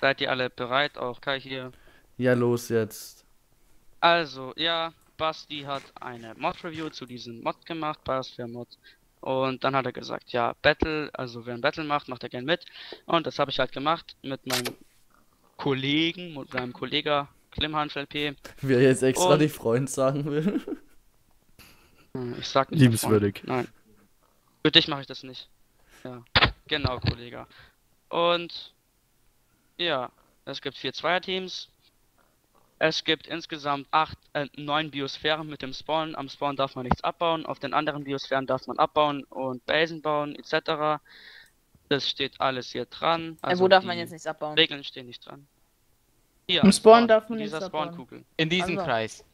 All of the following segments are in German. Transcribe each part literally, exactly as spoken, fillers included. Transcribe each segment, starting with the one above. Seid ihr alle bereit? Auch Kai hier. Ja, los jetzt. Also, ja, Basti hat eine Mod-Review zu diesem Mod gemacht, Biosphere-Mod. Und dann hat er gesagt, ja, Battle, also wer ein Battle macht, macht er gern mit. Und das habe ich halt gemacht mit meinem Kollegen, mit meinem Kollegen Klimhanf L P. Wer jetzt extra und... nicht Freund sagen will. Ich sag nicht liebenswürdig. Nein. Für dich mache ich das nicht. Ja, genau, Kollege. Und ja, es gibt vier Zweierteams. Es gibt insgesamt acht, äh, neun Biosphären mit dem Spawn. Am Spawn darf man nichts abbauen. Auf den anderen Biosphären darf man abbauen und Basen bauen et cetera. Das steht alles hier dran. Also äh, wo darf man jetzt nichts abbauen? Regeln stehen nicht dran. Hier, im Spawn, Spawn darf man nichts abbauen. In diesem also. Kreis.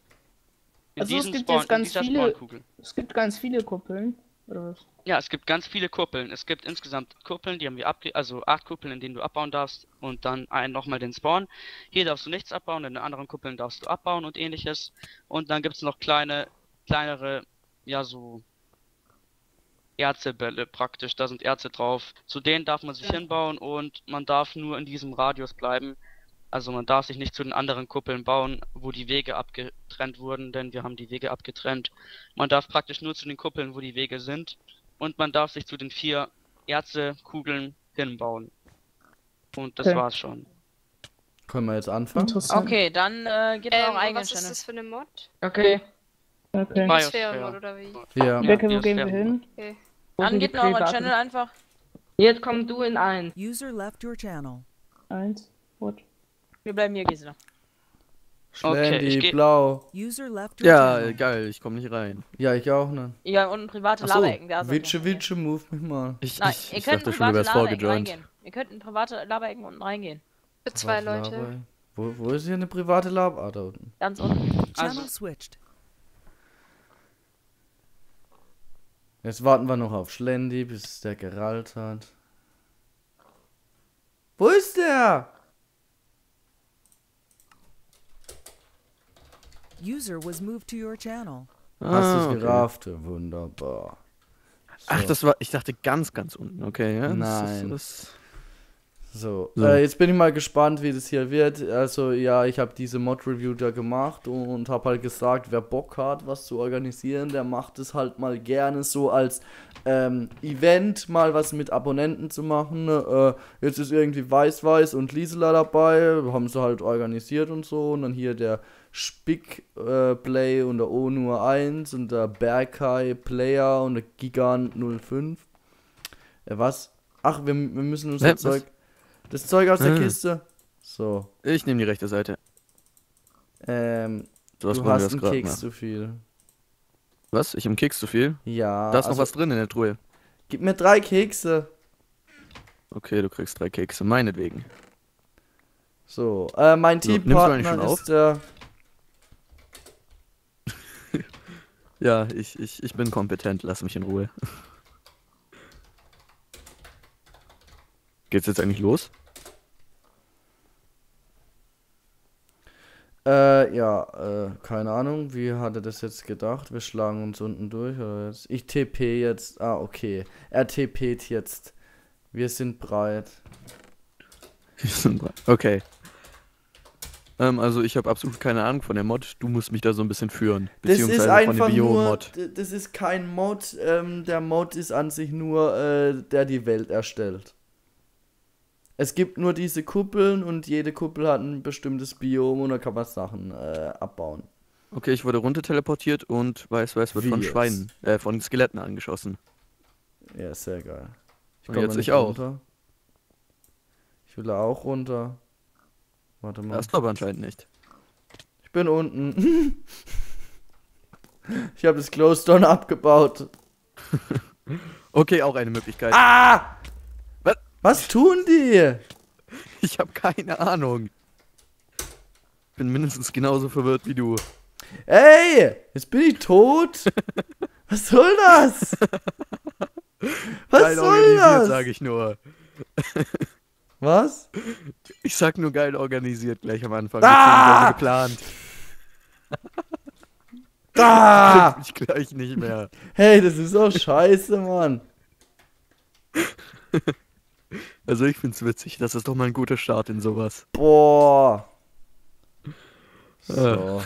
In also es gibt Spawn, jetzt ganz viele. Es gibt ganz viele Kuppeln. Oder was? Ja, es gibt ganz viele Kuppeln. Es gibt insgesamt Kuppeln, die haben wir abge... Also acht Kuppeln, in denen du abbauen darfst und dann ein, nochmal den Spawn. Hier darfst du nichts abbauen, in den anderen Kuppeln darfst du abbauen und ähnliches. Und dann gibt es noch kleine, kleinere, ja so... Erzebälle praktisch, da sind Erze drauf. Zu denen darf man sich ja hinbauen und man darf nur in diesem Radius bleiben. Also man darf sich nicht zu den anderen Kuppeln bauen, wo die Wege abgetrennt wurden, denn wir haben die Wege abgetrennt. Man darf praktisch nur zu den Kuppeln, wo die Wege sind. Und man darf sich zu den vier Erzekugeln hinbauen. Und das okay. war's schon. Können wir jetzt anfangen? Okay, dann äh, geht ähm, auch eigene was Channel. Ist das für eine Mod? Okay. Okay. Biosphäre-Mod oder wie? Ja. Ja, wo gehen wir hin? Okay. Dann geht noch euren Channel einfach. Jetzt komm du in eins. User left your channel. Eins. What? Wir bleiben hier, Gisela. Schlendi, okay, blau. User left ja, channel. Geil, ich komm nicht rein. Ja, ich auch, ne? Ja, und private so. Laberecken, da sind wir. Witsche, witsche, move mich mal. Ich, Nein, ich, ihr ich könnt dachte schon, du wärst vorgejoint. Ihr könnt in private Laberecken unten reingehen. Für zwei Leute. Labe. Wo, wo ist hier eine private Lab? Ah, da unten. Ganz unten. Also. Switched. Jetzt warten wir noch auf Schlendi, bis der gerallt hat. Wo ist der? User was moved to your channel. Ah, hast du es gerafft? Okay. Wunderbar. So. Ach, das war, ich dachte ganz, ganz unten. Okay, ja. Nein. Das ist, das so, so. Äh, jetzt bin ich mal gespannt, wie das hier wird. Also, ja, ich habe diese Mod-Review da gemacht und, und habe halt gesagt, wer Bock hat, was zu organisieren, der macht es halt mal gerne so als ähm, Event, mal was mit Abonnenten zu machen. Äh, jetzt ist irgendwie vice one twenty-vice und lisela dabei. Haben sie halt organisiert und so. Und dann hier der SpikPlay äh, und der O null eins und der Berkai Player und der Gigant null fünf. Äh, was? Ach, wir, wir müssen uns das Zeug. Das Zeug aus der hm. Kiste. So. Ich nehme die rechte Seite. Ähm. Du hast, du hast einen Keks mal. zu viel. Was? Ich habe einen Keks zu viel? Ja. Da ist also noch was drin in der Truhe. Gib mir drei Kekse. Okay, du kriegst drei Kekse. Meinetwegen. So. Äh, mein so, Teampartner ist der. Ja, ich, ich, ich bin kompetent, lass mich in Ruhe. Geht's jetzt eigentlich los? Äh, ja, äh, keine Ahnung, wie hat er das jetzt gedacht? Wir schlagen uns unten durch, oder jetzt? Ich T P jetzt, ah, okay. Er T P jetzt. Wir sind breit. Wir sind breit, okay. Ähm, also ich habe absolut keine Ahnung von der Mod, du musst mich da so ein bisschen führen. Beziehungsweise das ist einfach von der Bio-Mod. Nur, das ist kein Mod, ähm, der Mod ist an sich nur, äh, der die Welt erstellt. Es gibt nur diese Kuppeln und jede Kuppel hat ein bestimmtes Biom und da kann man Sachen äh, abbauen. Okay, ich wurde runter teleportiert und Weiß-Weiß wird Wie von jetzt? Schweinen, äh, von Skeletten angeschossen. Ja, sehr geil. Ich komme jetzt nicht auch. runter. Ich will da auch runter. Warte mal. Das ist aber anscheinend nicht. Ich bin unten. Ich habe das Closed Down abgebaut. Okay, auch eine Möglichkeit. Ah! Was? Was tun die? Ich habe keine Ahnung. Ich bin mindestens genauso verwirrt wie du. Ey! Jetzt bin ich tot! Was soll das? Was Geil soll das? Sage ich nur. Was? Ich sag nur geil organisiert gleich am Anfang. Ah! Geplant. Da! Ich gleich nicht mehr. Hey, das ist auch scheiße, Mann. Also ich find's witzig. Das ist doch mal ein guter Start in sowas. Boah. So.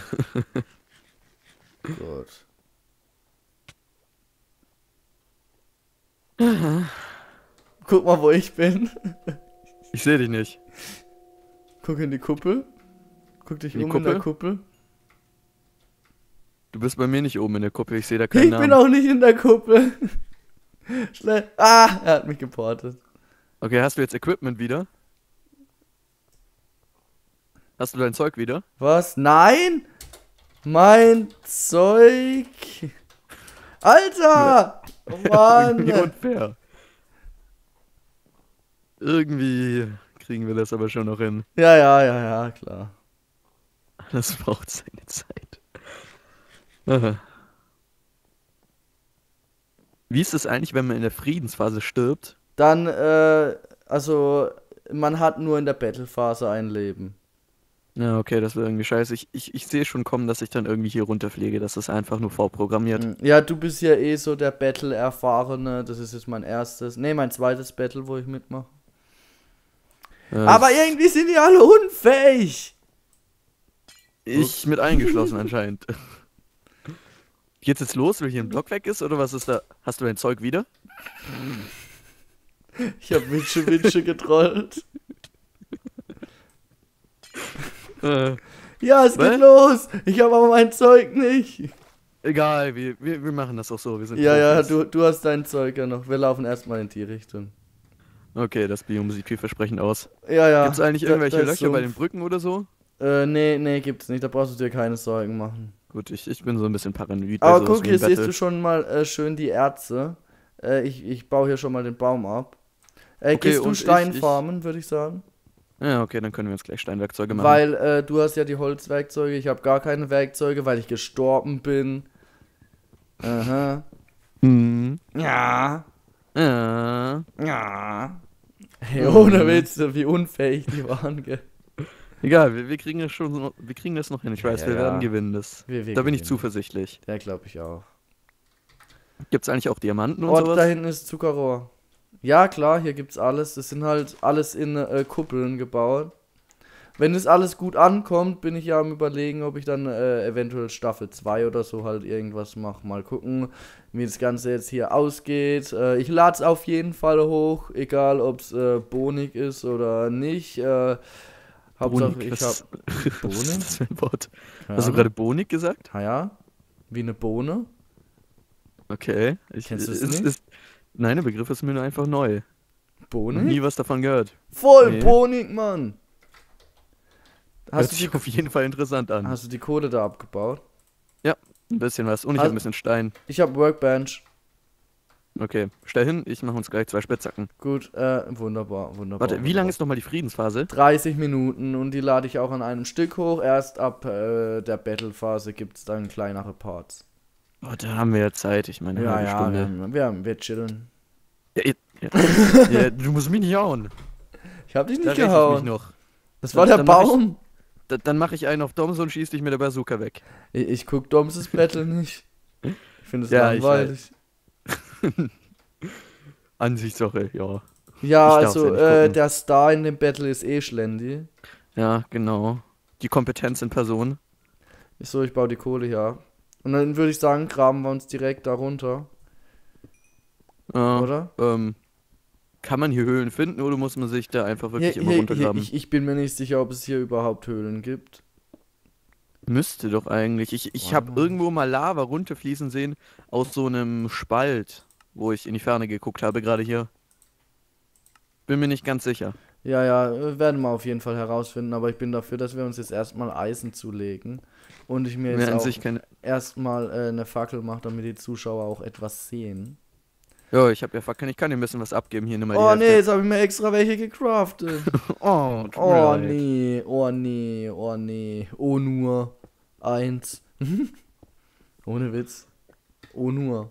Gut. Aha. Guck mal, wo ich bin. Ich sehe dich nicht. Guck in die Kuppel. Guck dich in um die Kuppel? in der Kuppel. Du bist bei mir nicht oben in der Kuppel, ich sehe da keinen ich Namen. Ich bin auch nicht in der Kuppel. Schnell. Ah, er hat mich geportet. Okay, hast du jetzt Equipment wieder? Hast du dein Zeug wieder? Was? Nein! Mein Zeug! Alter! Oh Mann! Irgendwie unfair. Irgendwie kriegen wir das aber schon noch hin. Ja, ja, ja, ja, klar. Das braucht seine Zeit. Aha. Wie ist es eigentlich, wenn man in der Friedensphase stirbt? Dann, äh, also, man hat nur in der Battlephase ein Leben. Ja, okay, das wäre irgendwie scheiße. Ich, ich, ich sehe schon kommen, dass ich dann irgendwie hier runterfliege. Das ist einfach nur vorprogrammiert. Ja, du bist ja eh so der Battle-Erfahrene. Das ist jetzt mein erstes, nee, mein zweites Battle, wo ich mitmache. Ja, aber irgendwie sind die alle unfähig. Ich mit eingeschlossen anscheinend. Geht's jetzt los, weil hier ein Block weg ist, oder was ist da? Hast du dein Zeug wieder? Ich hab Winsche Winsche getrollt. äh, ja, es was? geht los! Ich habe aber mein Zeug nicht! Egal, wir, wir, wir machen das auch so. Wir sind ja, ja, du, du hast dein Zeug ja noch. Wir laufen erstmal in die Richtung. Okay, das Biom sieht vielversprechend aus. Ja, ja. Gibt's eigentlich irgendwelche da, da Löcher so bei den Brücken oder so? Äh, nee, nee, gibt's nicht. Da brauchst du dir keine Sorgen machen. Gut, ich, ich bin so ein bisschen paranoid. Aber guck, hier siehst du schon mal äh, schön die Erze. Äh, ich, ich baue hier schon mal den Baum ab. Äh, okay, gehst du Steinfarmen, würde ich sagen? Ja, okay, dann können wir uns gleich Steinwerkzeuge machen. Weil äh, du hast ja die Holzwerkzeuge, ich habe gar keine Werkzeuge, weil ich gestorben bin. Aha. Mhm. Ja. Ja. Ja. Hey, ohne Witz, wie unfähig die waren, gell? Egal, wir, wir kriegen das schon, wir kriegen das noch hin. Ich weiß, ja, wir ja. werden gewinnen das. Wir, wir da bin gewinnen. ich zuversichtlich. Ja, glaube ich auch. Gibt's eigentlich auch Diamanten und oh, sowas? Da hinten ist Zuckerrohr. Ja, klar, hier gibt's alles. Das sind halt alles in äh, Kuppeln gebaut. Wenn es alles gut ankommt, bin ich ja am Überlegen, ob ich dann äh, eventuell Staffel zwei oder so halt irgendwas mache. Mal gucken, wie das Ganze jetzt hier ausgeht. Äh, ich lade es auf jeden Fall hoch, egal ob es äh, bonig ist oder nicht. Äh, Hauptsache bonig, ich hab... Bonig? Was ist das für ein Wort? Ja. Hast du gerade bonig gesagt? Ah ja, wie eine Bohne. Okay. Ich, Kennst du es nicht? Ist, nein, der Begriff ist mir nur einfach neu. Bonig? Nie was davon gehört. Voll nee. bonig, Mann! Hast Hört du die, sich auf jeden Fall interessant an. Hast du die Kohle da abgebaut? Ja, ein bisschen was. Und ich also, hab ein bisschen Stein. Ich hab Workbench. Okay, stell hin, ich mache uns gleich zwei Spitzhacken. Gut, äh, wunderbar, wunderbar. Warte, wie lange ist nochmal die Friedensphase? dreißig Minuten und die lade ich auch an einem Stück hoch. Erst ab äh, der Battlephase gibt's dann kleinere Parts. Oh, da haben wir ja Zeit, ich meine, ja, eine ja, Stunde. Wir, wir, haben, wir chillen. Ja, ja, ja. ja, du musst mich nicht hauen. Ich hab dich nicht da gehauen. Ich mich noch. Das war dann, der dann Baum. Mach ich, dann mache ich einen auf Domse und schieß dich mit der Bazooka weg. Ich, ich guck Domses Battle nicht. Ich finde es ja, langweilig. Ansichtssache, ja. Ja, also ja äh, der Star in dem Battle ist eh Schlendi. Ja, genau. Die Kompetenz in Person. Ist so, ich baue die Kohle hier ab. Und dann würde ich sagen, graben wir uns direkt da runter. Äh, Oder? Ähm, kann man hier Höhlen finden oder muss man sich da einfach wirklich hier, immer hier, runtergraben? Hier, ich, ich bin mir nicht sicher, ob es hier überhaupt Höhlen gibt. Müsste doch eigentlich. Ich, ich habe irgendwo mal Lava runterfließen sehen aus so einem Spalt, wo ich in die Ferne geguckt habe, gerade hier. Bin mir nicht ganz sicher. Ja, ja, wir werden wir auf jeden Fall herausfinden, aber ich bin dafür, dass wir uns jetzt erstmal Eisen zulegen und ich mir jetzt auch erstmal äh, eine Fackel mache, damit die Zuschauer auch etwas sehen. Ja, ich habe ja Fackeln, ich kann dir ein bisschen was abgeben hier. Nimm mal oh nee, jetzt habe ich mir extra welche gecraftet. oh, oh nee, oh nee, oh nee, oh nur eins. Ohne Witz, oh nur.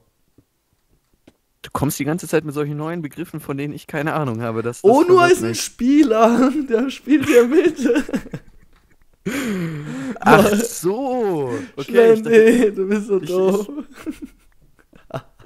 Du kommst die ganze Zeit mit solchen neuen Begriffen, von denen ich keine Ahnung habe. Das, das oh, nur ist ein Spieler, der spielt hier mit. Ach so. Okay, ich dachte, du bist so doof. Ich, ich,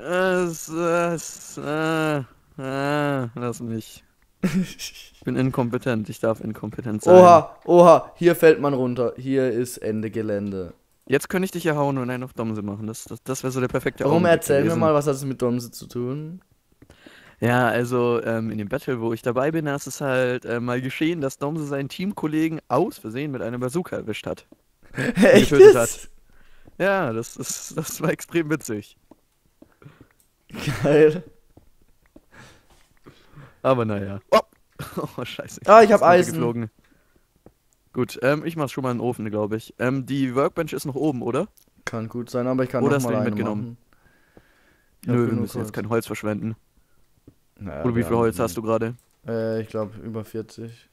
das, das, äh, Ah, lass mich. Ich bin inkompetent, ich darf inkompetent sein. Oha, oha, hier fällt man runter. Hier ist Ende Gelände. Jetzt könnte ich dich ja hauen und einen auf Domse machen. Das, das, das wäre so der perfekte Augenblick. Warum erzähl mir mal, was hat es mit Domse zu tun? Ja, also ähm, in dem Battle, wo ich dabei bin, ist es halt äh, mal geschehen, dass Domse seinen Teamkollegen aus Versehen mit einer Bazooka erwischt hat. Echt? Hat. Ja, das, ist, das war extrem witzig. Geil. Aber naja. Oh, oh scheiße. Ah, ich hab Eisen. Geflogen. Gut, ähm, ich mach's schon mal in den Ofen, glaube ich. Ähm, die Workbench ist noch oben, oder? Kann gut sein, aber ich kann noch mal eine machen. Oder hast du ihn mitgenommen? Ja, nö, wir müssen jetzt kein Holz verschwenden. Naja, oder wie viel Holz hast du gerade? Äh, ich glaube über vierzig.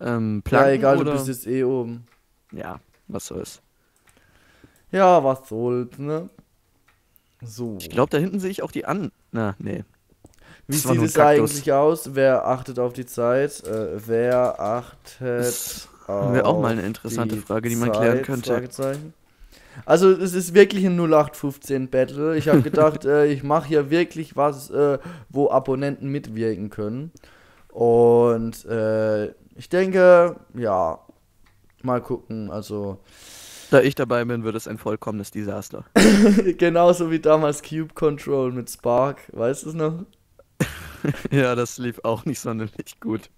Ähm, Planken, ja, egal, oder? Du bist jetzt eh oben. Ja, was soll's. Ja, was soll's, ne? So. Ich glaube, da hinten sehe ich auch die an... Na, nee. Wie sieht es eigentlich aus? Wer achtet auf die Zeit? Äh, wer achtet auf die Wäre auch mal eine interessante Frage, die man klären könnte. Also es ist wirklich ein null acht fünfzehn Battle. Ich habe gedacht, äh, ich mache hier wirklich was, äh, wo Abonnenten mitwirken können. Und äh, ich denke, ja, mal gucken. Also da ich dabei bin, wird es ein vollkommenes Desaster. Genauso wie damals Cube Control mit Spark. Weißt du es noch? Ja, das lief auch nicht sonderlich gut.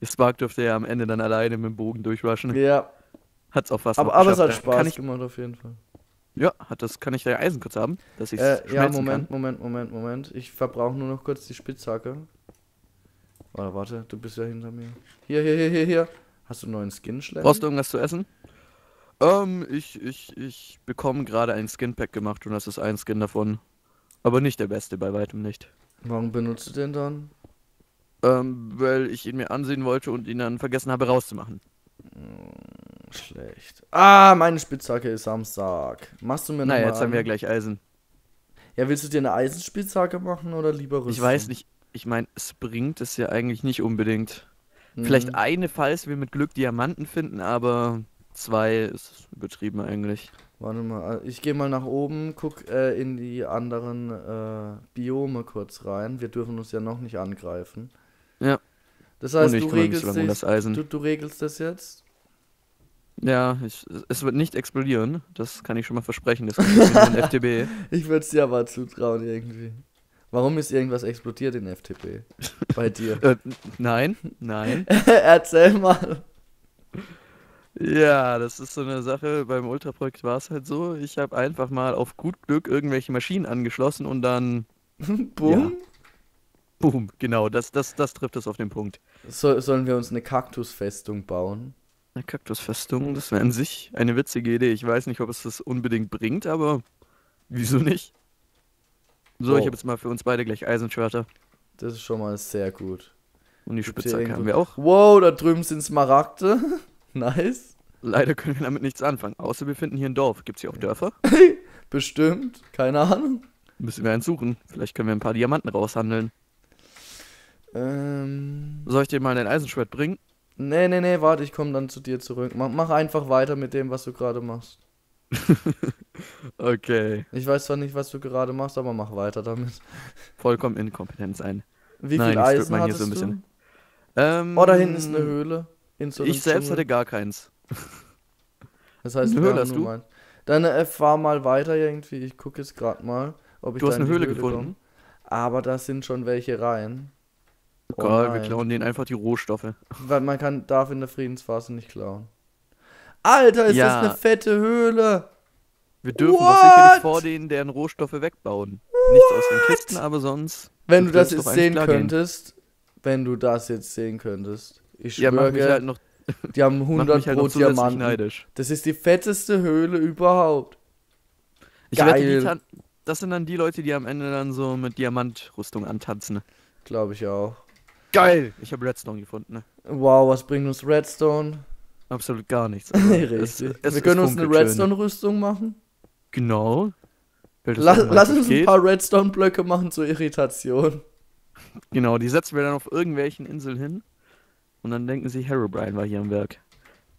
Spark durfte ja am Ende dann alleine mit dem Bogen durchrushen. Ja. Hat's auch was. Aber, aber es hat Spaß kann ich gemacht auf jeden Fall. Ja, hat das. Kann ich dein Eisen kurz haben, dass ich äh, ja, Moment, kann? Moment, Moment, Moment. Ich verbrauche nur noch kurz die Spitzhacke. Warte, warte, du bist ja hinter mir. Hier, hier, hier, hier, hier. Hast du einen neuen Skin, Schlepp? Brauchst du irgendwas zu essen? Ähm, ich, ich, ich bekomme gerade ein Skinpack gemacht und das ist ein Skin davon. Aber nicht der beste, bei weitem nicht. Warum benutzt du den dann? Ähm, weil ich ihn mir ansehen wollte und ihn dann vergessen habe rauszumachen. Schlecht. Ah, meine Spitzhacke ist Samstag. Machst du mir nochmal? Naja, jetzt haben wir ja gleich Eisen. Ja, willst du dir eine Eisenspitzhacke machen oder lieber Rüstung? Ich weiß nicht. Ich meine, es bringt es ja eigentlich nicht unbedingt. Mhm. Vielleicht eine, falls wir mit Glück Diamanten finden, aber zwei ist übertrieben eigentlich. Warte mal, ich gehe mal nach oben, guck äh, in die anderen äh, Biome kurz rein. Wir dürfen uns ja noch nicht angreifen. Ja. Das heißt, du regelst, dich, um das Eisen. Du, du regelst das jetzt? Ja, ich, es wird nicht explodieren. Das kann ich schon mal versprechen. Das ist F T B. Ich würde es dir aber zutrauen irgendwie. Warum ist irgendwas explodiert in F T B? Bei dir? äh, nein, nein. Erzähl mal. Ja, das ist so eine Sache, beim Ultraprojekt war es halt so, ich habe einfach mal auf gut Glück irgendwelche Maschinen angeschlossen und dann... Boom? Ja. Boom, genau, das, das, das trifft es auf den Punkt. So, sollen wir uns eine Kaktusfestung bauen? Eine Kaktusfestung, das wäre an sich eine witzige Idee. Ich weiß nicht, ob es das unbedingt bringt, aber wieso nicht? So, oh. Ich habe jetzt mal für uns beide gleich Eisenschwerter. Das ist schon mal sehr gut. Und die Spitzhacke haben wir auch. Wow, da drüben sind Smaragde. Nice. Leider können wir damit nichts anfangen, außer wir finden hier ein Dorf. Gibt's hier auch Dörfer? Bestimmt, keine Ahnung. Müssen wir eins suchen. Vielleicht können wir ein paar Diamanten raushandeln. Ähm... Soll ich dir mal dein Eisenschwert bringen? Nee, nee, nee, warte, ich komme dann zu dir zurück. Mach, mach einfach weiter mit dem, was du gerade machst. Okay. Ich weiß zwar nicht, was du gerade machst, aber mach weiter damit. Vollkommen inkompetent sein. Wie Nein, viel Eisen hattest so ein bisschen. du? Ähm, oh, da hinten ist eine Höhle. So ich selbst Zimmer. hatte gar keins. Das heißt, Höhle hast du? Meins. Dann äh, fahr mal weiter irgendwie. Ich gucke jetzt gerade mal, ob ich Du hast eine Höhle, Höhle gefunden. Komme. Aber da sind schon welche rein. Egal, oh wir klauen denen einfach die Rohstoffe. Weil man kann, darf in der Friedensphase nicht klauen. Alter, ist ja. das eine fette Höhle! Wir dürfen What? doch sicher nicht vor denen, deren Rohstoffe wegbauen. What? Nichts aus den Kisten, aber sonst. Wenn du das jetzt sehen könntest. Wenn du das jetzt sehen könntest. Ich schwöre, ja, halt noch, die haben hundert halt Pro Diamanten. Neidisch. Das ist die fetteste Höhle überhaupt. Ich Geil. Wette, das sind dann die Leute, die am Ende dann so mit Diamantrüstung antanzen. Glaube ich auch. Geil! Ich habe Redstone gefunden. Ne? Wow, was bringt uns Redstone? Absolut gar nichts. Richtig. Es, es, Wir können uns eine Redstone-Rüstung machen. Genau. La lass uns geht. ein paar Redstone-Blöcke machen zur Irritation. Genau, die setzen wir dann auf irgendwelchen Inseln hin. Und dann denken sie, Herobrine war hier am Werk.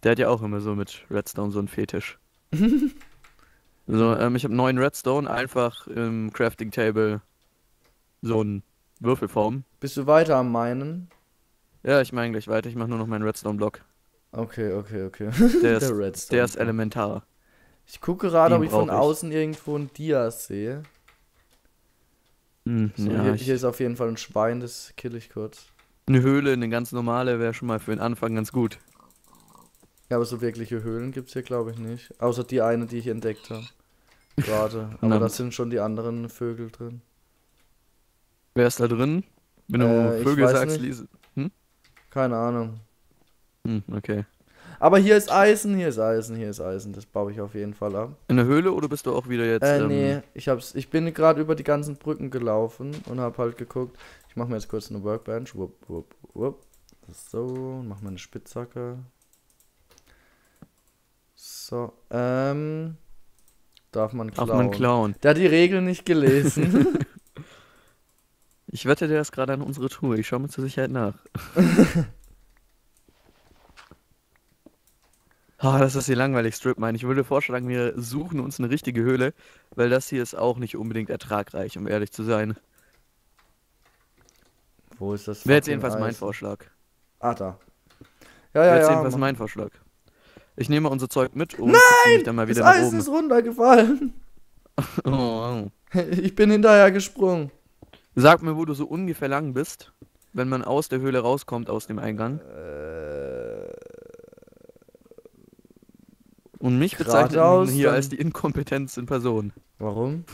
Der hat ja auch immer so mit Redstone so einen Fetisch. so, ähm, ich habe neun Redstone, einfach im Crafting Table so ein Würfelform. Bist du weiter am Minen? Ja, ich meine gleich weiter. Ich mache nur noch meinen Redstone-Block. Okay, okay, okay. Der, der, ist, der ist elementar. Ich gucke gerade, Den ob ich von ich. außen irgendwo ein Dias sehe. Mhm, so, ja, hier, hier ist auf jeden Fall ein Schwein, das kill ich kurz. Eine Höhle, eine ganz normale, wäre schon mal für den Anfang ganz gut. Ja, aber so wirkliche Höhlen gibt es hier, glaube ich, nicht. Außer die eine, die ich entdeckt habe. Gerade. Aber da sind schon die anderen Vögel drin. Wer ist da drin? Wenn du äh, Vögel sagst, Liese. Hm? Keine Ahnung. Hm, okay. Aber hier ist Eisen, hier ist Eisen, hier ist Eisen. Das baue ich auf jeden Fall ab. In der Höhle oder bist du auch wieder jetzt? Äh, ähm, nee. Ich, hab's, ich bin gerade über die ganzen Brücken gelaufen und habe halt geguckt. Ich mache mir jetzt kurz eine Workbench. Wupp, wupp, wupp. So, mach mal eine Spitzhacke. So, ähm... Darf man klauen. Darf man klauen. Der hat die Regeln nicht gelesen. Ich wette, der ist gerade an unsere Truhe. Ich schaue mir zur Sicherheit nach. Ah, oh, das ist hier langweilig, Stripmine. Ich würde vorschlagen, wir suchen uns eine richtige Höhle, weil das hier ist auch nicht unbedingt ertragreich, um ehrlich zu sein. Wo ist das? Wäre jetzt jedenfalls Eis? mein Vorschlag. Ah, da. Ja, ja, Wäre jetzt ja, jedenfalls mach. mein Vorschlag. Ich nehme unser Zeug mit und mich dann mal wieder nach oben. Nein, das Eis ist runtergefallen. Oh. Ich bin hinterher gesprungen. Sag mir, wo du so ungefähr lang bist, wenn man aus der Höhle rauskommt, aus dem Eingang. Äh, und mich bezeichnet man hier als die Inkompetenz in Person. Warum?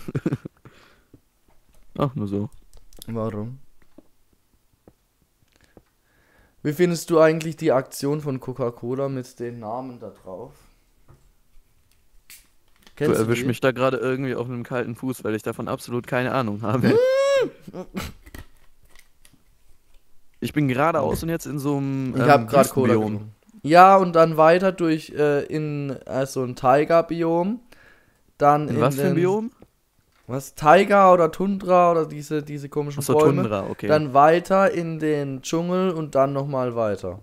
Ach, nur so. Warum? Wie findest du eigentlich die Aktion von Coca-Cola mit den Namen da drauf? Kennst du die? Du erwischst mich da gerade irgendwie auf einem kalten Fuß, weil ich davon absolut keine Ahnung habe. Ich bin geradeaus und jetzt in so einem. Ich ähm, hab grad Cola genommen. Ja, und dann weiter durch äh, in äh, so ein Tiger-Biom. Dann in, in was für ein Biom? Was? Tiger oder Tundra oder diese, diese komischen Ach so, Bäume. Tundra, okay. Dann weiter in den Dschungel und dann nochmal weiter.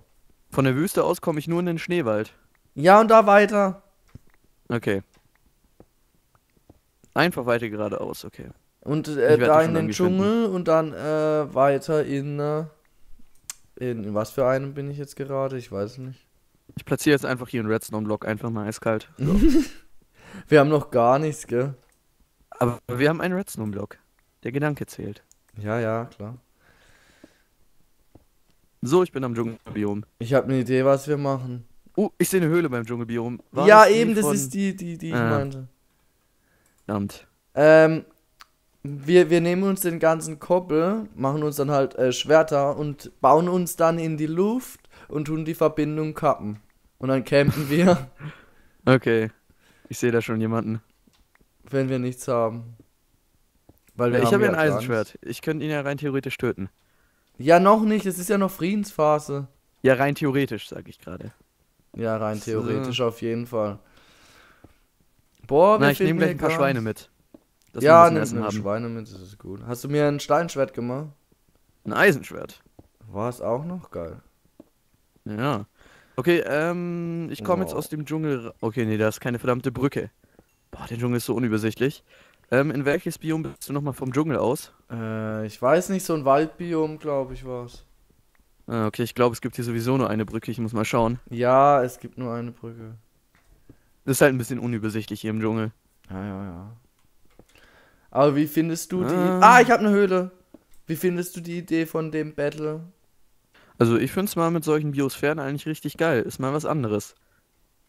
Von der Wüste aus komme ich nur in den Schneewald. Ja, und da weiter. Okay. Einfach weiter geradeaus, okay. Und äh, da in den Dschungel finden. und dann äh, weiter in, äh, in... In was für einem bin ich jetzt gerade? Ich weiß nicht. Ich platziere jetzt einfach hier einen Redstone-Block, einfach mal eiskalt. So. Wir haben noch gar nichts, gell? Aber wir haben einen Redstone-Block. Der Gedanke zählt. Ja, ja, klar. So, ich bin am Dschungelbiom. Ich habe eine Idee, was wir machen. Oh, ich sehe eine Höhle beim Dschungelbiom. War ja, das eben, das von... ist die, die, die ah. ich meinte. Verdammt. Ähm, wir, wir nehmen uns den ganzen Koppel, machen uns dann halt äh, Schwerter und bauen uns dann in die Luft und tun die Verbindung kappen. Und dann campen wir. Okay, ich sehe da schon jemanden. Wenn wir nichts haben. Weil wir ja, haben ich habe ja ein Eisenschwert. Angst. Ich könnte ihn ja rein theoretisch töten. Ja, noch nicht. Es ist ja noch Friedensphase. Ja, rein theoretisch, sage ich gerade. Ja, rein theoretisch so. auf jeden Fall. Boah, wir Na, ich nehme gleich ein paar Schweine mit. Dass ja, nimm ein paar Schweine mit, das ist gut. Hast du mir ein Steinschwert gemacht? Ein Eisenschwert. War es auch noch? Geil. Ja. Okay, ähm, ich komme wow. jetzt aus dem Dschungel... Okay, nee, da ist keine verdammte Brücke. Boah, der Dschungel ist so unübersichtlich. Ähm, in welches Biom bist du nochmal vom Dschungel aus? Äh, ich weiß nicht, so ein Waldbiom, glaube ich, war's. Ah, okay, ich glaube, es gibt hier sowieso nur eine Brücke, ich muss mal schauen. Ja, es gibt nur eine Brücke. Das ist halt ein bisschen unübersichtlich hier im Dschungel. Ja, ja, ja. Aber wie findest du die... Ah, ah ich habe eine Höhle. Wie findest du die Idee von dem Battle? Also, ich find's mal mit solchen Biosphären eigentlich richtig geil. Ist mal was anderes.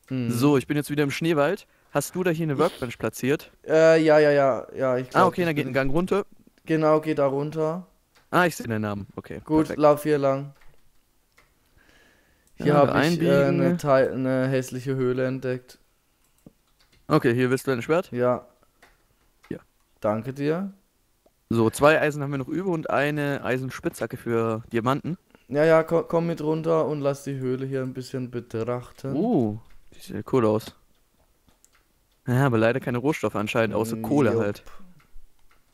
Hm. So, ich bin jetzt wieder im Schneewald. Hast du da hier eine Workbench ich, platziert? Äh, ja, ja, ja, ja. Ich glaub, ah, okay, da geht ein Gang runter. Genau, geht da runter. Ah, ich sehe den Namen, okay. Gut, perfekt. Lauf hier lang. Hier ja, habe ich äh, eine, eine hässliche Höhle entdeckt. Okay, hier willst du dein Schwert? Ja. Ja. Danke dir. So, zwei Eisen haben wir noch über und eine Eisenspitzhacke für Diamanten. Ja, ja, komm, komm mit runter und lass die Höhle hier ein bisschen betrachten. Uh, die sieht cool aus. Ja, aber leider keine Rohstoffe anscheinend, außer Jupp. Kohle halt.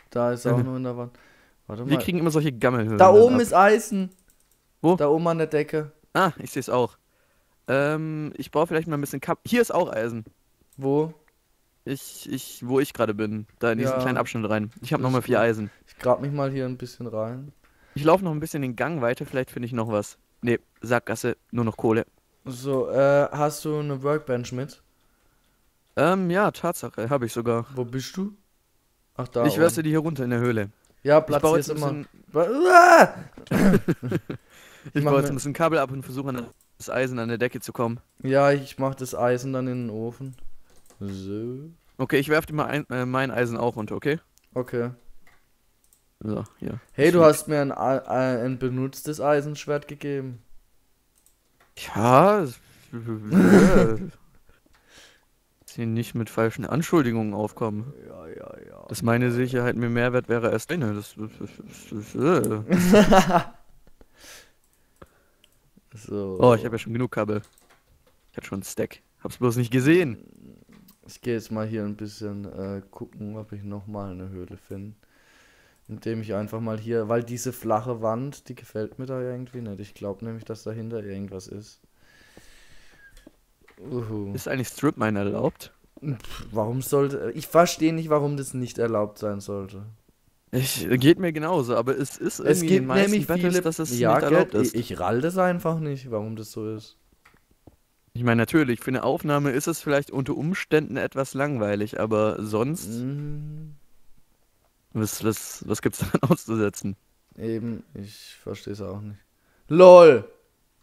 Da ist auch nur in der Wand. Warte mal. Wir kriegen immer solche Gammelhöhlen. Da oben ab. ist Eisen. Wo? Da oben an der Decke. Ah, ich sehe es auch. Ähm, ich brauche vielleicht mal ein bisschen Kap... Hier ist auch Eisen. Wo? Ich, ich, wo ich gerade bin. Da in diesen ja. kleinen Abschnitt rein. Ich habe nochmal vier Eisen. Ich grab mich mal hier ein bisschen rein. Ich laufe noch ein bisschen den Gang weiter, vielleicht finde ich noch was. Ne, Sackgasse, nur noch Kohle. So, äh, hast du eine Workbench mit? Ähm, ja, Tatsache, habe ich sogar. Wo bist du? Ach, da. Ich werfe die hier runter in der Höhle. Ja, Platz ist immer. Ich baue jetzt ein bisschen Kabel ab und versuche an das Eisen an der Decke zu kommen. Ja, ich mache das Eisen dann in den Ofen. So. Okay, ich werfe dir mal ein, äh, mein Eisen auch runter, okay? Okay. So, ja. Hey, du hast mir ein, ein, ein benutztes Eisenschwert gegeben. Ja. Sie nicht mit falschen Anschuldigungen aufkommen. Ja, ja, ja. Dass meine Sicherheit mir Mehrwert wäre erst eine. Das, das, das, das, das. So. Oh, ich habe ja schon genug Kabel. Ich hatte schon einen Stack. Hab's bloß nicht gesehen. Ich gehe jetzt mal hier ein bisschen äh, gucken, ob ich nochmal eine Höhle finde. Indem ich einfach mal hier, weil diese flache Wand, die gefällt mir da irgendwie nicht. Ich glaube nämlich, dass dahinter irgendwas ist. Uhu. Ist eigentlich Stripmine erlaubt? Pff, warum sollte... Ich verstehe nicht, warum das nicht erlaubt sein sollte. Ich, geht mir genauso, aber es ist irgendwie es gibt in meisten nämlich Battles, viele, dass es ja, nicht erlaubt ist. Ich, ich ralle das einfach nicht, warum das so ist. Ich meine, natürlich, für eine Aufnahme ist es vielleicht unter Umständen etwas langweilig, aber sonst... Mhm. Was, was, was gibt's daran auszusetzen? Eben, ich verstehe es auch nicht. LOL!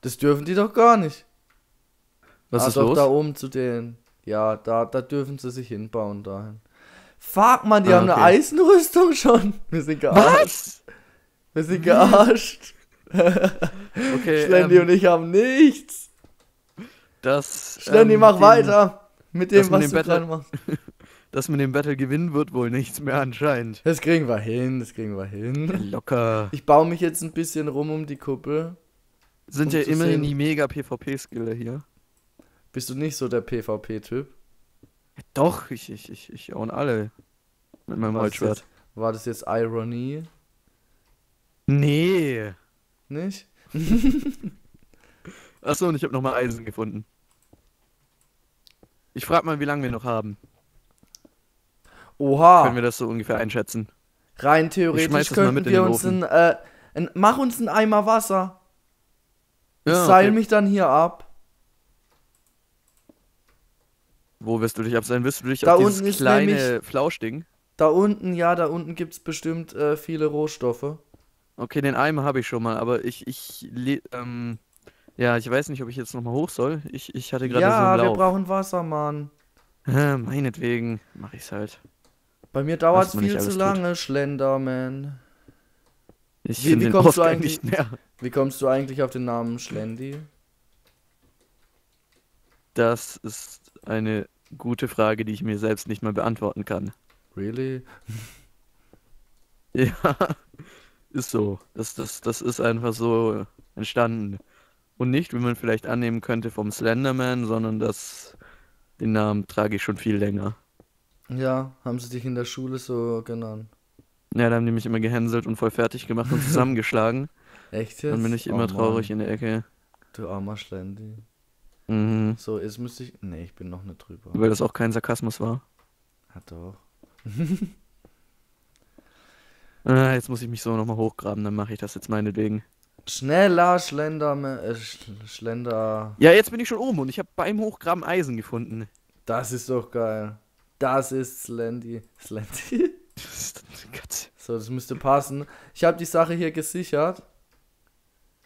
Das dürfen die doch gar nicht. Was ah, ist doch los? Da oben zu denen. Ja, da, da dürfen sie sich hinbauen dahin. Fuck, man, die ah, haben okay. eine Eisenrüstung schon. Wir sind gearscht. Was? Wir sind gearscht. Okay, Schlendi ähm, und ich haben nichts. Das. Schlendi, ähm, mach dem, weiter mit dem, was mit dem du gerade machst. Dass man den Battle gewinnen wird, wohl nichts mehr anscheinend. Das kriegen wir hin, das kriegen wir hin. Locker. Ich baue mich jetzt ein bisschen rum um die Kuppel. Sind um ja immerhin die mega PvP-Skiller hier. Bist du nicht so der PvP-Typ? Ja, doch, ich, ich, ich, ich own alle. Mit meinem Holzschwert. War das jetzt Ironie? Nee. Nicht? Achso, und ich habe nochmal Eisen gefunden. Ich frag mal, wie lange wir noch haben. Oha. Können wir das so ungefähr einschätzen? Rein theoretisch könnten wir uns ein, äh, ein... Mach uns einen Eimer Wasser. Ja, ich seil okay. mich dann hier ab. Wo wirst du dich abseilen? Wirst du dich da auf unten dieses kleine nämlich, Flauschding? Da unten, ja, da unten gibt es bestimmt äh, viele Rohstoffe. Okay, den Eimer habe ich schon mal, aber ich... ich ähm, ja, ich weiß nicht, ob ich jetzt nochmal hoch soll. Ich, ich hatte gerade ja, so einen Lauf. Ja, wir brauchen Wasser, Mann. Meinetwegen mache ich's halt. Bei mir dauert es viel zu lange, tut. Slenderman. Ich wie, wie, kommst du eigentlich, nicht mehr. Wie kommst du eigentlich auf den Namen Schlendi? Das ist eine gute Frage, die ich mir selbst nicht mal beantworten kann. Really? Ja, ist so. Das, das, das ist einfach so entstanden. Und nicht, wie man vielleicht annehmen könnte, vom Slenderman, sondern das... Den Namen trage ich schon viel länger. Ja, haben sie dich in der Schule so genannt? Ja, da haben die mich immer gehänselt und voll fertig gemacht und zusammengeschlagen. Echt jetzt? Dann bin ich immer oh, traurig Mann. in der Ecke. Du armer Schlendi. Mhm. So, jetzt müsste ich... Ne, ich bin noch nicht drüber. Weil das auch kein Sarkasmus war. Ja, doch. ah, jetzt muss ich mich so nochmal hochgraben, dann mache ich das jetzt meinetwegen. Schneller, Schlender, äh, Schlender. Ja, jetzt bin ich schon oben und ich habe beim Hochgraben Eisen gefunden. Das ist doch geil. Das ist Slendi. Slendi? So, das müsste passen. Ich habe die Sache hier gesichert.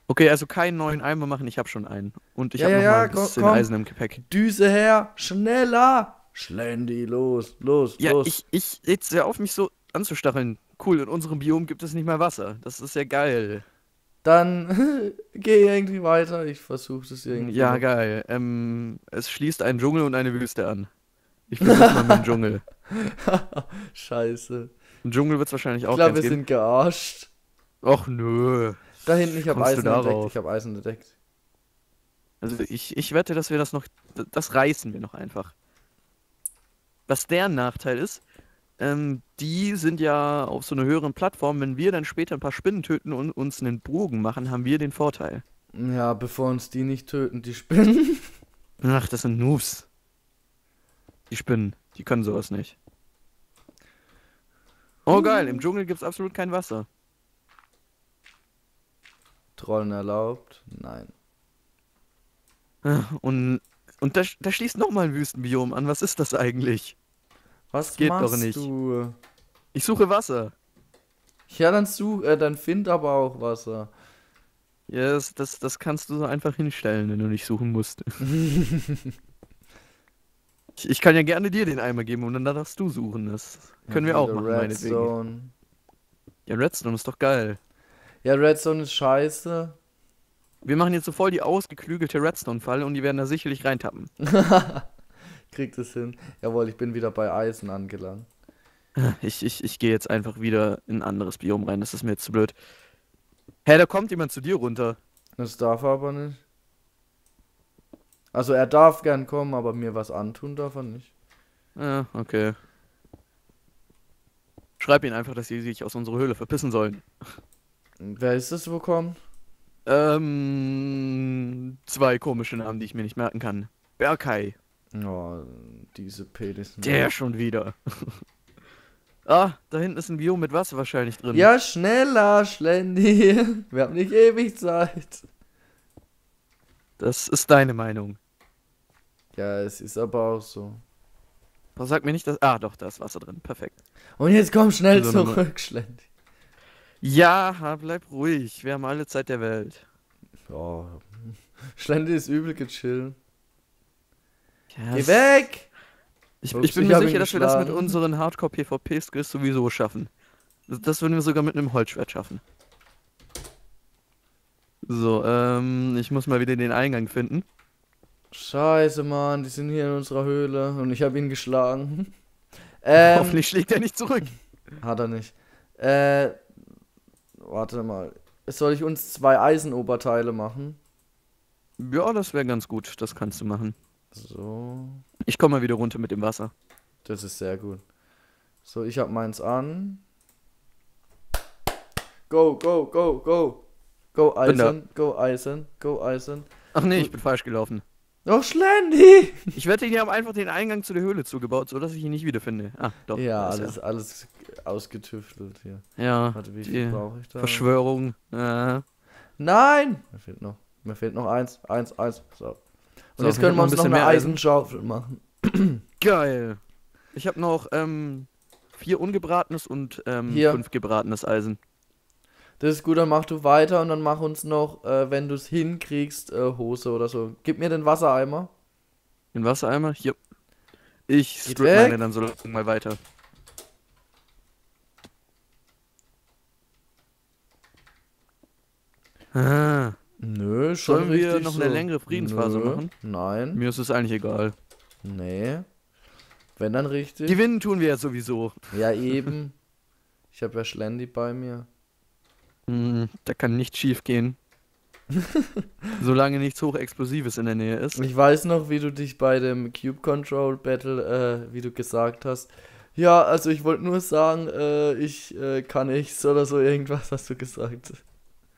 Okay, also keinen neuen Eimer machen, ich habe schon einen. Und ich ja, habe ja, noch mal ein bisschen komm, Eisen im Gepäck. Düse her, schneller. Schlendi, los, los, ja, los. Ja, ich, ich jetzt ja auf mich so anzustacheln. Cool, in unserem Biom gibt es nicht mehr Wasser. Das ist ja geil. Dann geh irgendwie weiter, ich versuche das irgendwie. Ja, geil. Ähm, es schließt einen Dschungel und eine Wüste an. Ich versuche mal mit dem Dschungel. Scheiße. Im Dschungel wird es wahrscheinlich auch geben. Ich glaube, wir sind gearscht. Och, nö. Da hinten, ich habe Eisen entdeckt. Ich habe Eisen entdeckt. Also ich, ich wette, dass wir das noch... Das reißen wir noch einfach. Was deren Nachteil ist... Ähm, die sind ja auf so einer höheren Plattform. Wenn wir dann später ein paar Spinnen töten und uns einen Bogen machen, haben wir den Vorteil. Ja, bevor uns die nicht töten, die Spinnen. Ach, das sind Noobs. Die Spinnen, die können sowas nicht. Oh geil, im Dschungel gibt's absolut kein Wasser. Trollen erlaubt? Nein. Und, und da, da schließt nochmal ein Wüstenbiom an. Was ist das eigentlich? Was das geht machst doch nicht. Du? Ich suche Wasser. Ja, dann such, äh, dann find aber auch Wasser. Ja, yes, das, das kannst du so einfach hinstellen, wenn du nicht suchen musst. ich, ich kann ja gerne dir den Eimer geben und dann darfst du suchen. Das können ja, wir auch machen, meinetwegen. Zone. Ja, Redstone ist doch geil. Ja, Redstone ist scheiße. Wir machen jetzt so voll die ausgeklügelte Redstone-Falle und die werden da sicherlich reintappen. Kriegt es hin. Jawohl, ich bin wieder bei Eisen angelangt. Ich, ich, ich gehe jetzt einfach wieder in ein anderes Biom rein, das ist mir jetzt zu blöd. Hä, da kommt jemand zu dir runter. Das darf er aber nicht. Also er darf gern kommen, aber mir was antun darf er nicht. Ja, okay. Schreib ihnen einfach, dass sie sich aus unserer Höhle verpissen sollen. Wer ist das, wo kommt? Ähm, zwei komische Namen, die ich mir nicht merken kann. Berkay. Oh, diese Penis. Der schon wieder. Ah, da hinten ist ein Biom mit Wasser wahrscheinlich drin. Ja, schneller, Schlendi. Wir haben nicht ewig Zeit. Das ist deine Meinung. Ja, es ist aber auch so. Was sagt mir nicht, dass... Ah, doch, da ist Wasser drin. Perfekt. Und jetzt komm schnell so zurück, Schlendi. Ja, bleib ruhig. Wir haben alle Zeit der Welt. Oh. Schlendi ist übel gechillt. Yes. Geh weg! Ich, ich bin mir sicher, dass wir das mit unseren Hardcore-PvP-Skills sowieso schaffen. Das würden wir sogar mit einem Holzschwert schaffen. So, ähm, ich muss mal wieder den Eingang finden. Scheiße, Mann, die sind hier in unserer Höhle und ich habe ihn geschlagen. ähm, Hoffentlich schlägt er nicht zurück. Hat er nicht. Äh, warte mal. Soll ich uns zwei Eisenoberteile machen? Ja, das wäre ganz gut. Das kannst du machen. So. Ich komme mal wieder runter mit dem Wasser. Das ist sehr gut. So, ich habe meins an. Go, go, go, go. Go, Eisen, go, Eisen, go, Eisen. Ach nee, ich bin falsch gelaufen. Doch, Schlendi! Ich wette, die haben einfach den Eingang zu der Höhle zugebaut, sodass ich ihn nicht wiederfinde. Ah, doch. Ja, alles, ja. alles ausgetüftelt hier. Ja. Warte, wie viel brauche ich da? Verschwörung. Ja. Nein! Mir fehlt noch. Mir fehlt noch eins, eins, eins. So. Und so, jetzt können wir uns noch eine Eisenschaufel machen. Geil. Ich habe noch ähm, vier ungebratenes und ähm, fünf gebratenes Eisen. Das ist gut, dann mach du weiter und dann mach uns noch, äh, wenn du es hinkriegst, äh, Hose oder so. Gib mir den Wassereimer. Den Wassereimer? Hier. Ich strip meine dann so langsam mal weiter. Ah. Nö, schon Sollen wir noch so. eine längere Friedensphase Nö, machen? Nein. Mir ist es eigentlich egal. Nee. Wenn dann richtig. Gewinnen tun wir ja sowieso. Ja, eben. Ich habe ja Schlendi bei mir. Mm, da kann nichts schief gehen. Solange nichts Hochexplosives in der Nähe ist. Ich weiß noch, wie du dich bei dem Cube Control Battle, äh, wie du gesagt hast. Ja, also ich wollte nur sagen, äh, ich äh, kann nichts oder so irgendwas hast du gesagt.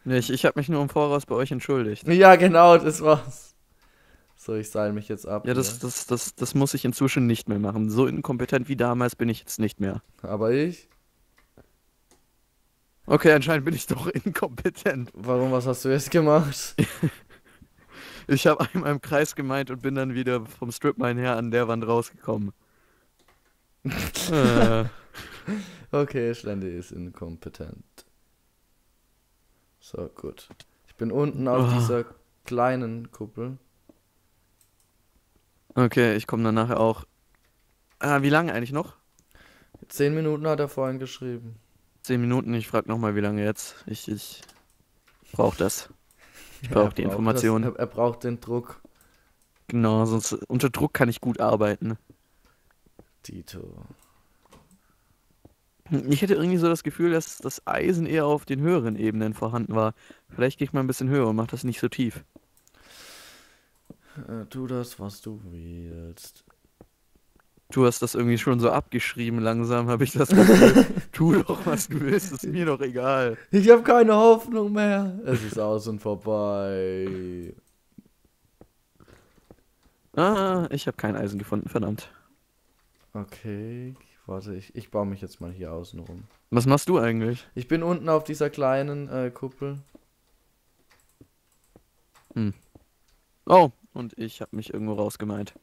Ich, ich habe mich nur im Voraus bei euch entschuldigt. Ja, genau, das war's. So, ich seile mich jetzt ab. Ja, das, ja. Das, das, das muss ich inzwischen nicht mehr machen. So inkompetent wie damals bin ich jetzt nicht mehr. Aber ich? Okay, anscheinend bin ich doch inkompetent. Warum, was hast du jetzt gemacht? Ich habe einmal im Kreis gemeint und bin dann wieder vom Stripmine her an der Wand rausgekommen. äh. Okay, Schlendi ist inkompetent. So, gut. Ich bin unten auf oh. dieser kleinen Kuppel. Okay, ich komme dann nachher auch. Ah, wie lange eigentlich noch? Zehn Minuten hat er vorhin geschrieben. Zehn Minuten, ich frage nochmal, wie lange jetzt. Ich, ich brauche das. Ich brauche ja, die Informationen. Er, er braucht den Druck. Genau, sonst unter Druck kann ich gut arbeiten. Dito. Ich hätte irgendwie so das Gefühl, dass das Eisen eher auf den höheren Ebenen vorhanden war. Vielleicht gehe ich mal ein bisschen höher und mache das nicht so tief. Äh, tu das, was du willst. Du hast das irgendwie schon so abgeschrieben, langsam habe ich das Gefühl. Tu doch, was du willst, ist mir doch egal. Ich habe keine Hoffnung mehr. Es ist aus und vorbei. Ah, ich habe kein Eisen gefunden, verdammt. Okay. Warte, ich, ich baue mich jetzt mal hier außen rum. Was machst du eigentlich? Ich bin unten auf dieser kleinen äh, Kuppel. Hm. Oh, und ich habe mich irgendwo rausgemeint.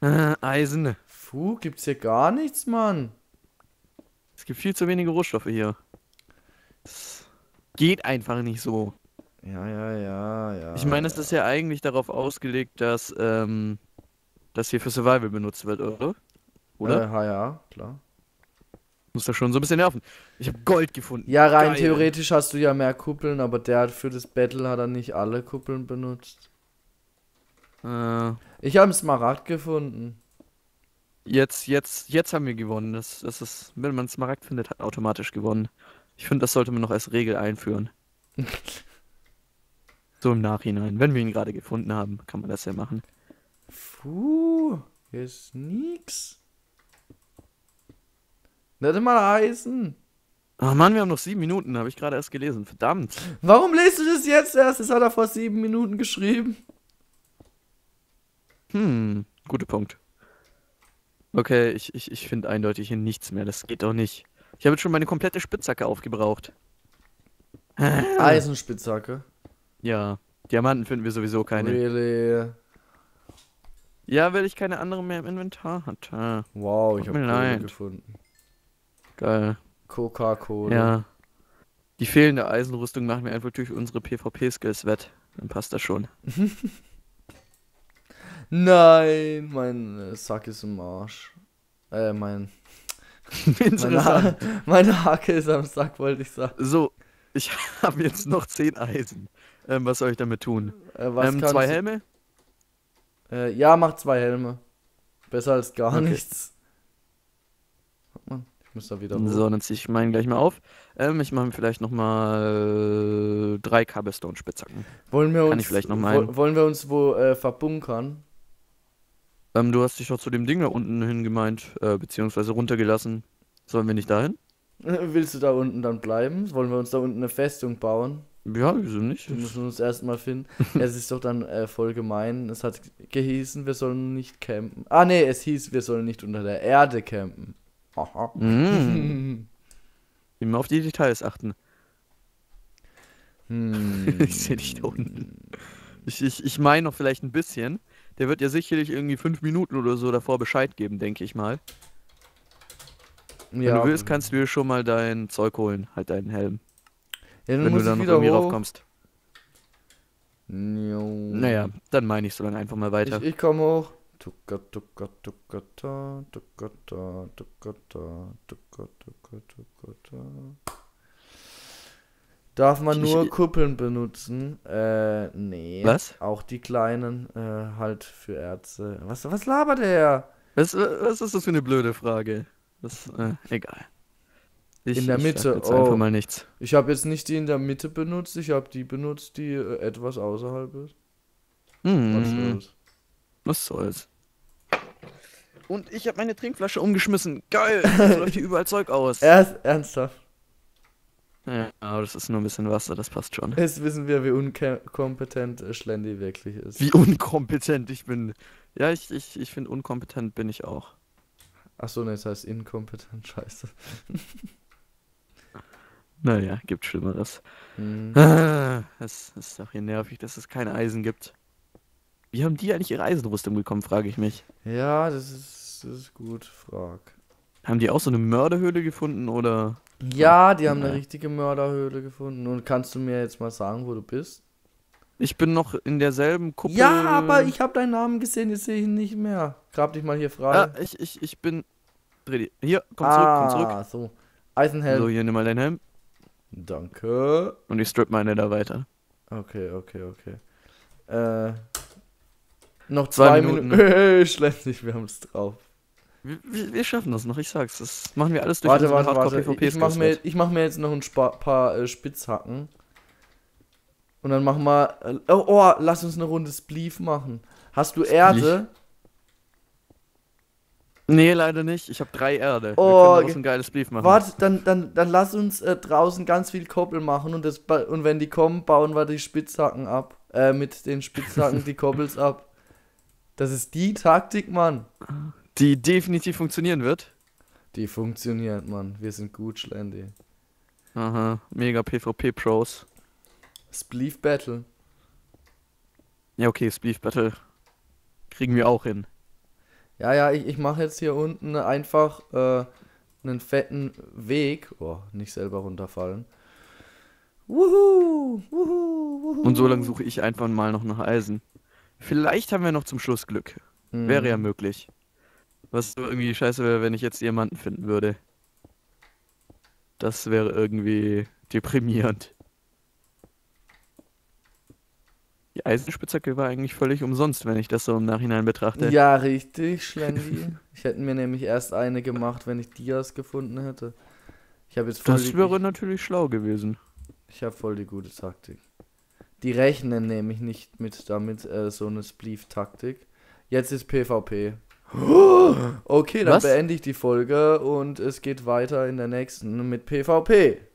Äh, Eisen. Puh, gibt's hier gar nichts, Mann. Es gibt viel zu wenige Rohstoffe hier. Das geht einfach nicht so. Ja, ja, ja, ja. Ich meine, es ja. ist ja eigentlich darauf ausgelegt, dass ähm, das hier für Survival benutzt wird, oder? Oder? Äh, ja, ja, klar. Muss da schon so ein bisschen nerven. Ich habe Gold gefunden. Ja, rein Geil. theoretisch hast du ja mehr Kuppeln, aber der hat für das Battle hat er nicht alle Kuppeln benutzt. Äh, ich habe einen Smaragd gefunden. Jetzt, jetzt, jetzt haben wir gewonnen. Das, das ist, wenn man Smaragd findet, hat automatisch gewonnen. Ich finde, das sollte man noch als Regel einführen. So im Nachhinein. Wenn wir ihn gerade gefunden haben, kann man das ja machen. Puh, hier ist nix. Nicht mal Eisen. Ach Mann, wir haben noch sieben Minuten, habe ich gerade erst gelesen. Verdammt. Warum lest du das jetzt erst? Das hat er vor sieben Minuten geschrieben. Hm, guter Punkt. Okay, ich, ich, ich finde eindeutig hier nichts mehr. Das geht doch nicht. Ich habe jetzt schon meine komplette Spitzhacke aufgebraucht. Eisenspitzhacke? Ja, Diamanten finden wir sowieso keine. Really? Ja, weil ich keine anderen mehr im Inventar hatte. Wow, ich habe Kohle gefunden. Geil. Coca-Cola. Ja. Die fehlende Eisenrüstung machen wir einfach durch unsere PvP-Skills wett. Dann passt das schon. Nein, mein Sack ist im Arsch. Äh, mein... meine, ha meine Hacke ist am Sack, wollte ich sagen. So, ich habe jetzt noch zehn Eisen. Ähm, was soll ich damit tun? Äh, was ähm, zwei Helme? Äh, ja, mach zwei Helme. Besser als gar okay. nichts. Ich muss da wieder hoch. So, dann ziehe ich meinen gleich mal auf. Ähm, ich mache mir vielleicht nochmal äh, drei Cobblestone-Spitzhacken. Wollen wir Kann uns, ich vielleicht noch mal wollen wir uns wo äh, verbunkern? Ähm, du hast dich doch zu dem Ding da unten hin gemeint, äh, beziehungsweise runtergelassen. Sollen wir nicht dahin? Willst du da unten dann bleiben? Wollen wir uns da unten eine Festung bauen? Ja, wieso nicht? Wir müssen uns erstmal finden. Es ist doch dann äh, voll gemein. Es hat gehießen, wir sollen nicht campen. Ah ne, es hieß, wir sollen nicht unter der Erde campen. Aha. Mm. Immer auf die Details achten. Mm. Ich sehe dich da unten. Ich, ich, ich meine noch vielleicht ein bisschen. Der wird ja sicherlich irgendwie fünf Minuten oder so davor Bescheid geben, denke ich mal. Wenn ja, du willst, kannst du dir schon mal dein Zeug holen, halt deinen Helm. Ja, dann Wenn muss du dann noch irgendwie raufkommst. No. Naja, dann meine ich so dann einfach mal weiter. Ich, ich komme hoch. Darf man nur ich, Kuppeln benutzen? Äh, nee. Was? Auch die kleinen, äh, halt für Erze. Was, was labert der? Was, was ist das für eine blöde Frage? Das, äh, egal. Ich, in der Mitte, ich jetzt oh. einfach mal nichts. Ich habe jetzt nicht die in der Mitte benutzt, ich habe die benutzt, die äh, etwas außerhalb ist. Hm. Was soll's? Was soll's? Und ich habe meine Trinkflasche umgeschmissen. Geil! Jetzt läuft hier überall Zeug aus. Erst, ernsthaft? Ja, aber das ist nur ein bisschen Wasser, das passt schon. Jetzt wissen wir, wie unkompetent Schlendi wirklich ist. Wie unkompetent ich bin. Ja, ich, ich, ich finde, unkompetent bin ich auch. Achso, ne, das heißt inkompetent, scheiße. Naja, gibt Schlimmeres. Mhm. Ah, es ist doch hier nervig, dass es kein Eisen gibt. Wie haben die eigentlich ihre Eisenrüstung bekommen, frage ich mich. Ja, das ist, das ist gut, frag. Haben die auch so eine Mörderhöhle gefunden, oder... Ja, die haben eine richtige Mörderhöhle gefunden. Und kannst du mir jetzt mal sagen, wo du bist? Ich bin noch in derselben Kuppel. Ja, aber ich habe deinen Namen gesehen, jetzt sehe ich ihn nicht mehr. Grab dich mal hier frei. Ah, ich, ich, ich bin... Hier, komm zurück, ah, komm zurück. Ah, so. Eisenhelm. So, hier, nimm mal deinen Helm. Danke. Und ich strip meine da weiter. Okay, okay, okay. Äh... Noch zwei, zwei Minuten. Minuten. Hey, schlecht, wir haben es drauf. Wir, wir schaffen das noch, ich sag's. Das machen wir alles durch warte, warte, warte. Ich mach, mir, ich mach mir jetzt noch ein Spa paar äh, Spitzhacken. Und dann machen wir... Äh, oh, oh, lass uns eine Runde Spleef machen. Hast du Spleef? Erde? Nee, leider nicht. Ich habe drei Erde. Oh, wir können okay. ein geiles Spleef machen. Warte, dann, dann, dann lass uns äh, draußen ganz viel Koppel machen. Und, das, und wenn die kommen, bauen wir die Spitzhacken ab. Äh, mit den Spitzhacken die Koppels ab. Das ist die Taktik, Mann. Die definitiv funktionieren wird? Die funktioniert, Mann. Wir sind gut, Schlendi. Aha, mega PvP-Pros. Spleef Battle. Ja, okay, Spleef Battle kriegen wir auch hin. Ja, ja, ich, ich mache jetzt hier unten einfach äh, einen fetten Weg. Oh, nicht selber runterfallen. Wuhu, wuhu, wuhu. Und so lange suche ich einfach mal noch nach Eisen. Vielleicht haben wir noch zum Schluss Glück. Mhm. Wäre ja möglich. Was irgendwie scheiße wäre, wenn ich jetzt jemanden finden würde. Das wäre irgendwie deprimierend. Die Eisenspitzhacke war eigentlich völlig umsonst, wenn ich das so im Nachhinein betrachte. Ja, richtig, Schlendi. Ich hätte mir nämlich erst eine gemacht, wenn ich Dias gefunden hätte. Ich habe jetzt voll Das wäre natürlich schlau gewesen. Ich habe voll die gute Taktik. Die rechnen nämlich nicht mit damit äh, so eine Spleef-Taktik. Jetzt ist PvP. Okay, dann Was? beende ich die Folge und es geht weiter in der nächsten mit PvP.